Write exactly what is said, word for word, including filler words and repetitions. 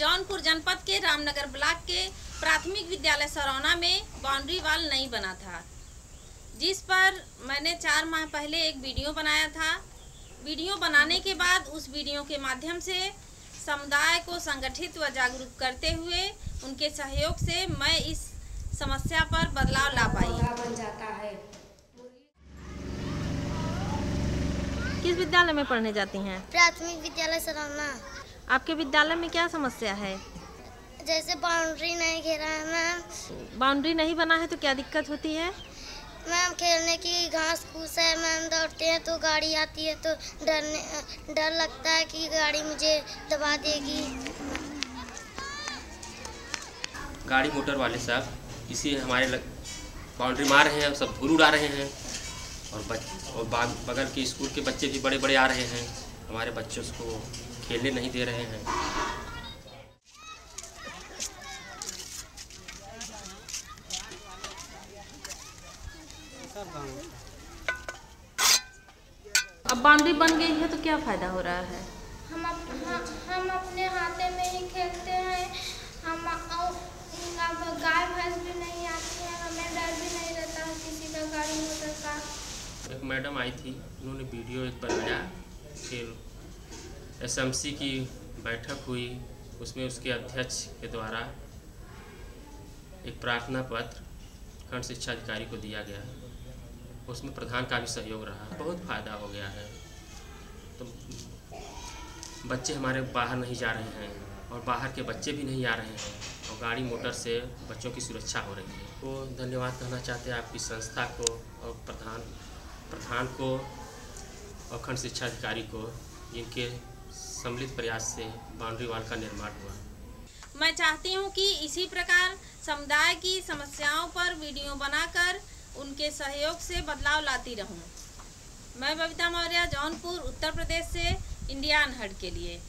जौनपुर जनपद के रामनगर ब्लॉक के प्राथमिक विद्यालय सरौना में बाउंड्री वाल नहीं बना था, जिस पर मैंने चार माह पहले एक वीडियो बनाया था। वीडियो बनाने के बाद उस वीडियो के माध्यम से समुदाय को संगठित व जागरूक करते हुए उनके सहयोग से मैं इस समस्या पर बदलाव ला पाई। बन जाता है। किस विद्यालय में पढ़ने जाती हैं? प्राथमिक विद्यालय सरौना। आपके विद्यालय में क्या समस्या है? जैसे बाउंड्री नहीं घेरा है मैम। बाउंड्री नहीं बना है तो क्या दिक्कत होती है? मैम खेलने की घास फूस है मैम, दौड़ते हैं तो गाड़ी आती है तो डरने डर लगता है कि गाड़ी मुझे दबा देगी। गाड़ी मोटर वाले साहब इसी हमारे बाउंड्री मार रहे हैं और सब धूल उड़ा रहे हैं और और बगल के स्कूल के बच्चे भी बड़े बड़े आ रहे हैं, हमारे बच्चों को खेलने नहीं दे रहे हैं। अब बाउंड्री बन गई है तो क्या फायदा हो रहा है? हम अप, हम, हम अपने हाथे में ही खेलते हैं। हम अब गाय भैंस भी नहीं आती है, हमें डर भी नहीं रहता है किसी का गाड़ी मोटर का। एक मैडम आई थी, उन्होंने वीडियो एक बनाया, फिर एस एम सी की बैठक हुई, उसमें उसके अध्यक्ष के द्वारा एक प्रार्थना पत्र खंड शिक्षा अधिकारी को दिया गया, उसमें प्रधान का भी सहयोग रहा, बहुत फायदा हो गया है। तो बच्चे हमारे बाहर नहीं जा रहे हैं और बाहर के बच्चे भी नहीं आ रहे हैं और गाड़ी मोटर से बच्चों की सुरक्षा हो रही है। तो धन्यवाद कहना चाहते हैं आपकी संस्था को और प्रधान प्रधान को और खंड शिक्षा अधिकारी को, जिनके सम्मिलित प्रयास से बाउंड्री वाल का निर्माण हुआ। मैं चाहती हूं कि इसी प्रकार समुदाय की समस्याओं पर वीडियो बनाकर उनके सहयोग से बदलाव लाती रहूं। मैं बबीता मौर्य, जौनपुर, उत्तर प्रदेश से इंडिया अनहर्ड के लिए।